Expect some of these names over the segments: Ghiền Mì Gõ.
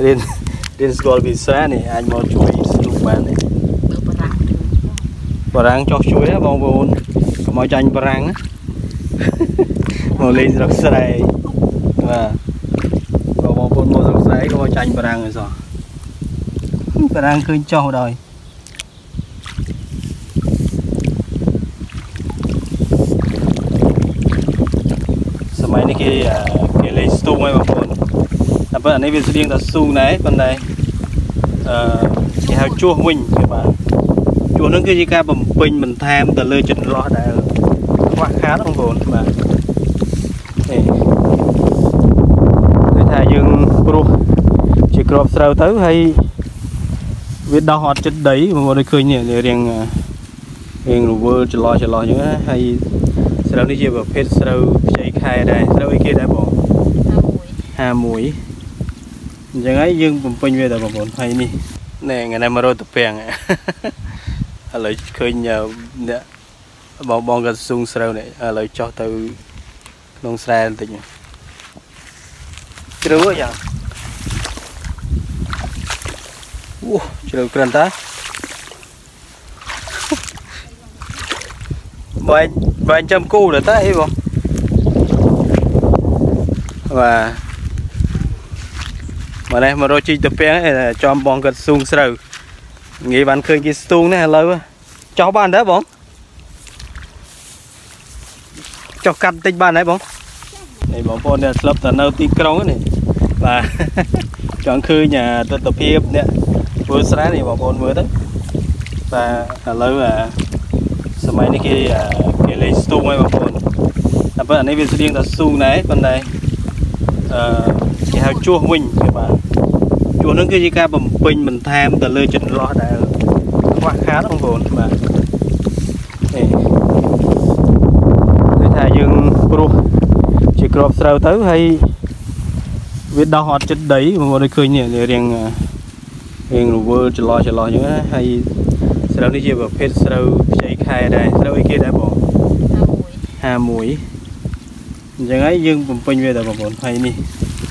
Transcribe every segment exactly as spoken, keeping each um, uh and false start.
Rin rin sekolah bisa nih, anh mau cuy serupa nih. Berperang. Perang cok cuy ya bang bun, mau cang perang. Mau lên rực rỡ. Và bang bun mau rực rỡ, có mau cang perang rồi sao? Perang cứ cok rồi. Semai ni kia kia lấy sung ấy bang bun. Và anh ấy về riêng là su này, phần này hạt chua mình các bạn, chua nó cứ chỉ ca bầm pin mình tham từ lơi chỉnh lo đã quá khá lắm rồi các bạn. Người ta dùng pro chỉ crop sầu tới hay biết đào hạt chất đấy mà mọi người cười nhỉ, riêng riêng rùa chỉnh lo chỉnh lo như thế hay sầu đi chơi vào phết sầu chơi khai đây sầu kia đã bỏ hà muối. Chẳng ấy dương bầm pin về tàu bầm hay nè nè ngày nay mà rồi tập bèn à lời khơi nhờ nè bong bong gần sung sầu này lời cho tàu nông sản tình chưa vậy u chưa cần ta vài vài trăm cu là ta ấy không và mà đây mà rồi chi tập bè này là cho bong gật sung sầu nghĩ bạn khơi cái sung này lâu cho bạn đấy bóng cho cắt tinh bạn đấy bóng này bóng phone này lập tờ nâu tí cong này và chọn khơi nhà tôi tập hiệp nè vừa sáng này bóng phone vừa đấy và lâu là sớm mai này kia kia lấy sung ấy bóng phone à bữa nay về riêng là sung này bên đây hạt chua mình các bạn chua nó cứ chỉ ca bầm pin mình tham từ lơi chỉnh lo đã quá khá lắm rồi các bạn. Người ta dùng pro chỉ crop sầu tới hay biết đào hạt chất đấy mà mọi người cười nhỉ, riêng riêng rùa chỉnh lo chỉnh lo như thế hay sầu đi chơi vào phết sầu chơi khai đây sầu kia đã bỏ hà muối chẳng ấy dương bầm pin về tàu bầm bồn hay nè.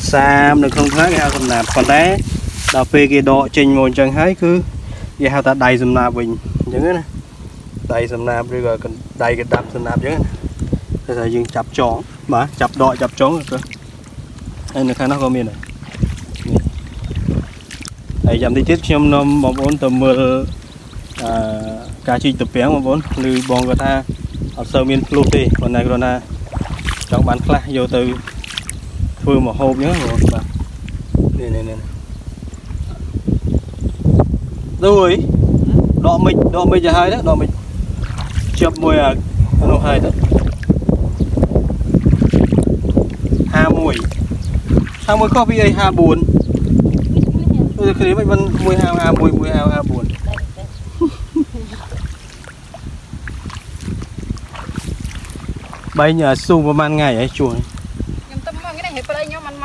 sam được không khác hao sầm nạp còn té đào phê kia độ trình một chẳng thấy cứ vậy hao ta đầy sầm nạp bình những cái này đầy sầm nạp bây giờ còn đầy cái đạp sầm nạp những cái này bây giờ dừng chập chón mà chập đội chập chón rồi cơ anh được khá nó có miền này này giảm đi tiết trong năm bóng bốn tầm mưa cá chi tập bén bóng bốn như bóng người ta ở sâu miền lục thì còn này còn là trong bán khá vô từ vừa một hộp nhớ rồi mà nè nè nè rồi đọ mình đọ mình giờ hai đó đọ mình chập mùi à nó hai đó hà mùi hà mùi coffee ấy hà buồn bây giờ khi mình vẫn mùi hà hà mùi mùi hà hà buồn bây giờ sung vào ban ngày ấy chuồng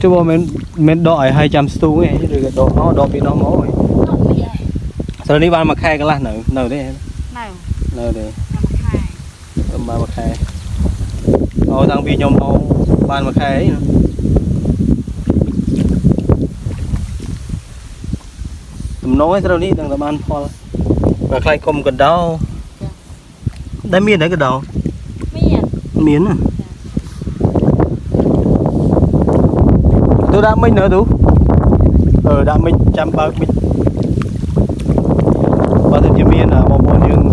chứ bọn mình mình đòi hai trăm stu nghe chứ được đòi nó đòi bị nó máu rồi sau này bạn mà khai cái là nở nở đấy nở đấy ba bậc hai, ô đang bị nhom ô ba bậc hai ấy, tụm nói sau này đang làm ăn Paul, và khai công cần đau, đã miên đấy cần đau, miên, miên à, tôi đã minh nữa tú, ờ đã minh chăm ba minh, và tôi chỉ miên là một bọn dương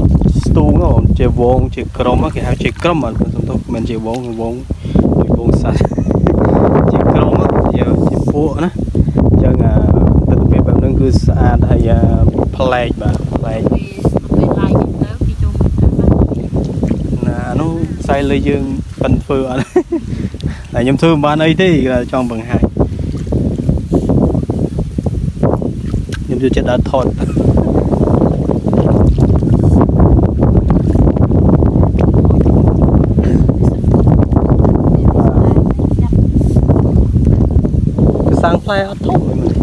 tu nó còn chơi vốn chơi crom á, cái háo chơi crom mà chúng tôi mình chơi vốn vốn chơi vốn sai chơi crom á, giờ chơi phù á, chơi ngà từ từ về bạn đang cứ xa hay play mà play là nó sai lây dương phân phù á, là nhầm thương ban ấy thì là trong bằng hai nhầm chưa chết đã thọt sang play ở thôn rồi mình.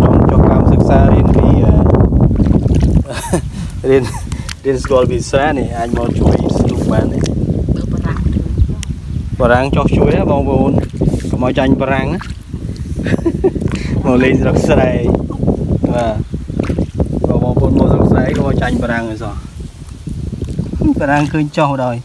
Trong cho cam sức xa đến vì đến đến school vì xa này anh mau chui xuống bàn này. Bờ rang cho chui á bông bồn, có mau tranh bờ rang á, mau lên rực sấy và có bông bồn mau rực sấy có mau tranh bờ rang rồi sao? Và đang cơn trâu đời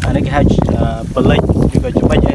anh ấy cái plate cái chụp ảnh ấy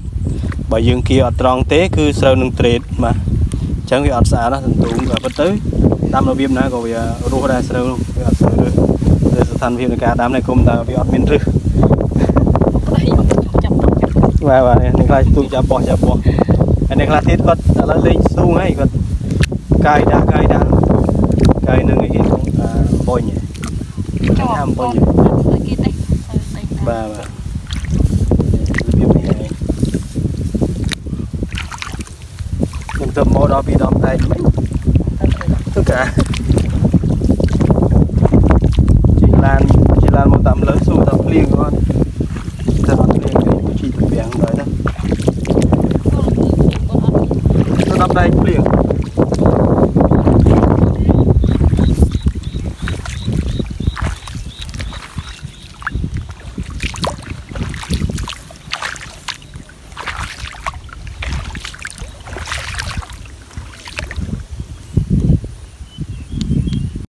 bởi dương kia tròn té cứ sẽ nướng trệt mà chẳng cái ọt xả nó thành tụng và bất tới đam đầu viêm nã rồi rùa ra sẽ luôn rồi thành viêm cả đám này cùng ta bị ọt miên rư và và này là tụi chả bỏ chả bỏ anh này là thiết vật đã là lên xuống ấy vật cài đá cài đá cài nâng cái không bôi nhỉ làm bôi nhỉ và và những tấm màu đỏ bị đỏ tay tất cả chị Lan chị Lan một tấm lớn xuống tấm liền con Hãy subscribe cho kênh Ghiền Mì Gõ để không bỏ lỡ những video hấp dẫn.